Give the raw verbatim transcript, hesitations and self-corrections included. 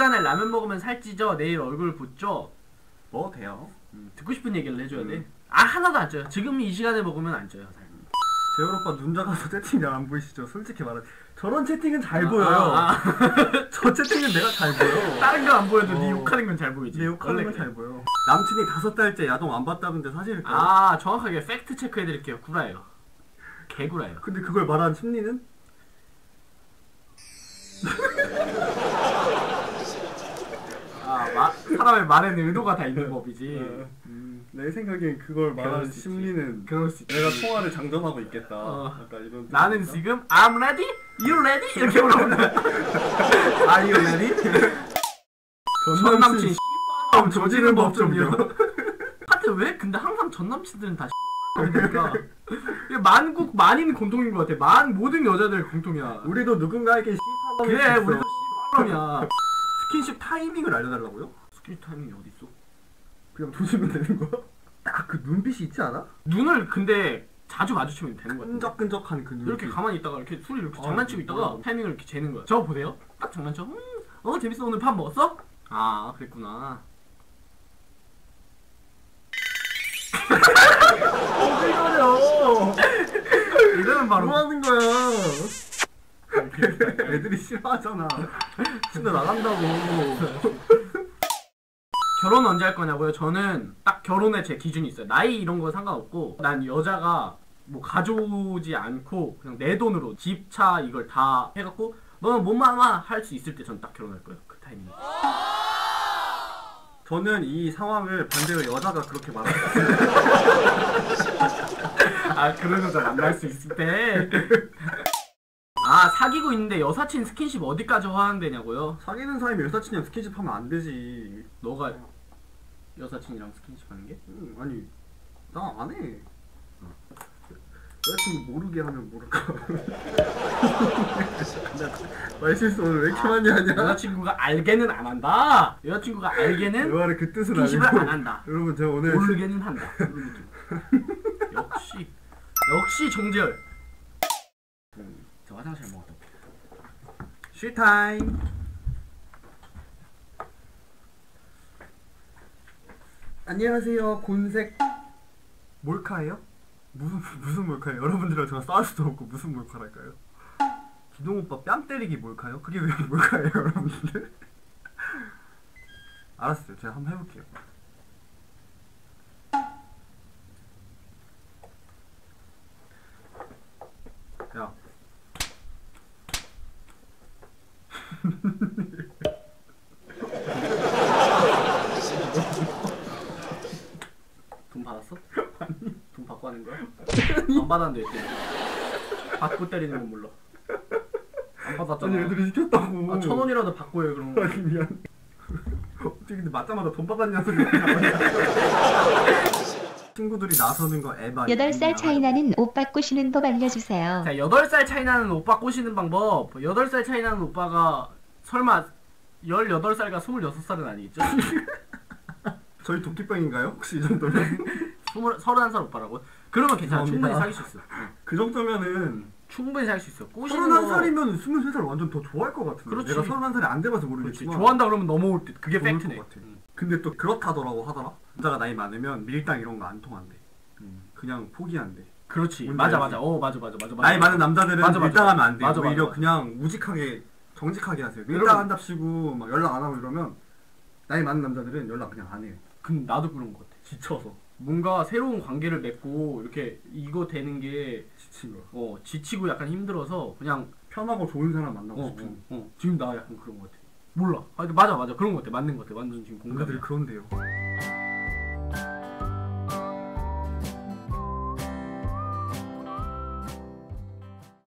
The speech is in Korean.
시간에 라면 먹으면 살찌죠? 내일 얼굴 붓죠? 먹어도 돼요. 음. 듣고 싶은 얘기를 해줘야 음. 돼. 아, 하나도 안 쪄요. 지금 이 시간에 먹으면 안 쪄요. 재열 오빠 눈 작아서 채팅 잘 안 보이시죠? 솔직히 말하면 저런 채팅은 잘 아, 보여요. 아, 아. 저 채팅은 내가 잘 보여. 다른 건 안 보여도 어. 네 욕하는 건 잘 보이지. 네 욕하는 건 잘 보여. 남친이 다섯 달째 야동 안 봤다는데 사실일까요? 아, 정확하게 팩트 체크해드릴게요. 구라예요. 개구라예요. 근데 그걸 말한 심리는? 아, 마, 사람의 말에는 의도가 다 있는 법이지. 어, 음. 내 생각엔 그걸 말하는 심리는 그럴 수 있지. 내가 통화를 장전하고 있겠다. 어. 약간 이런 나는 있다? 지금 I'm ready? You ready? 이렇게 물어본다. Are you ready? 전남친 ᄃ 조지는 법 좀요. 하여튼 왜? 근데 항상 전남친들은 다 그러니까 만국 만인 공통인 것 같아. 만 모든 여자들 공통이야. 우리도 누군가에게 ᄃ 그래 있어. 우리도 ᄃ이야. 스킨십 타이밍을 알려달라고요? 스킨십 타이밍이 어딨어? 그냥 조심면 되는 거야? 딱 그 눈빛이 있지 않아? 눈을 근데 자주 마주치면 되는 거 같아. 끈적끈적한 그 눈빛. 이렇게 가만히 있다가 이렇게 술을 이렇게 아, 장난치고 있다가 뭐야. 타이밍을 이렇게 재는 거야. 저거 보세요. 딱 장난쳐. 음, 어 재밌어. 오늘 밥 먹었어? 아 그랬구나. 이러면 바로 뭐 하는 거야? 애들이 싫어하잖아. 근데 나간다고. 결혼 언제 할 거냐고요? 저는 딱 결혼에 제 기준이 있어요. 나이 이런 거 상관없고 난 여자가 뭐 가져오지 않고 그냥 내 돈으로 집, 차 이걸 다 해갖고 너는 몸만 와 할 수 있을 때 전 딱 결혼할 거예요. 그 타이밍에. 저는 이 상황을 반대로 여자가 그렇게 말하거든요. 아 그런 여자 만날 수 있을 때. 아 사귀고 있는데 여사친 스킨십 어디까지 허용되냐고요? 사귀는 사람이 여사친이랑 스킨십 하면 안 되지. 너가 여사친이랑 스킨십 하는 게? 응, 아니 나 안 해. 어. 여사친 모르게 하면 모를까. 말 실수 오늘 왜 이렇게 아, 많이 하냐. 여자친구가 알게는 안 한다. 여자친구가 알게는 그, 그 뜻을 스킨십을 안 한다. 여러분 제가 오늘 모르게는 한다. 역시 역시 정재열. 음, 저 화장실 먹었다. 쉴타임. 안녕하세요. 곤색 몰카예요? 무슨 무슨 몰카예요? 여러분들이랑 제가 싸울 수도 없고 무슨 몰카랄까요? 기동 오빠 뺨 때리기 몰카요? 그게 왜 몰카예요, 여러분들? 알았어요. 제가 한번 해볼게요. 야. 돈 받았어? 아니. 돈 받고 하는 거야? 안 받았는데 왜? 받고 때리는 건 몰라. 안 받았잖아. 아니 애들이 시켰다고. 아, 천 원이라도 받고 해 그럼. 아니 미안. 어떻게 근데 맞자마자 돈 받았냐는 소리가 나와. 친구들이 나서는 거 에바. 여덟 살 차이 나는 오빠 꼬시는 법 알려주세요. 자, 여덟 살 차이 나는 오빠 꼬시는 방법. 여덟 살 차이 나는 오빠가 설마 열여덟 살과 스물여섯 살은 아니겠죠? 저희 도끼병인가요? 혹시 이 정도면? 서른한 살 오빠라고? 그러면 괜찮아. 충분히 사귈 수 있어. 그 정도면은 충분히 사귈 수 있어. 꼬시는 거 서른한 살이면 스물세 살 완전 더 좋아할 것 같은데. 그렇지. 내가 서른한 살이 안 돼봐서 모르겠지만 좋아한다 그러면 넘어올 때 그게 팩트네. 근데 또 그렇다더라고 하더라. 남자가 나이 많으면 밀당 이런 거 안 통한대. 음. 그냥 포기한대. 그렇지. 맞아 맞아. 어 맞아 맞아 맞아. 나이 많은 남자들은 맞아, 밀당하면 안 돼. 맞아, 오히려 맞아, 그냥 맞아. 우직하게 정직하게 하세요. 밀당한답시고 막 연락 안 하고 이러면 나이 많은 남자들은 연락 그냥 안 해요. 근데 나도 그런 것 같아. 지쳐서. 뭔가 새로운 관계를 맺고 이렇게 이거 되는 게 지치고. 어 지치고 약간 힘들어서 그냥 편하고 좋은 사람 만나고 어, 싶은. 어, 어. 지금 나 약간 그런 것 같아. 몰라. 아, 맞아 맞아 그런 것 같아. 맞는 것 같아. 완전 지금 공감이. 그런데요.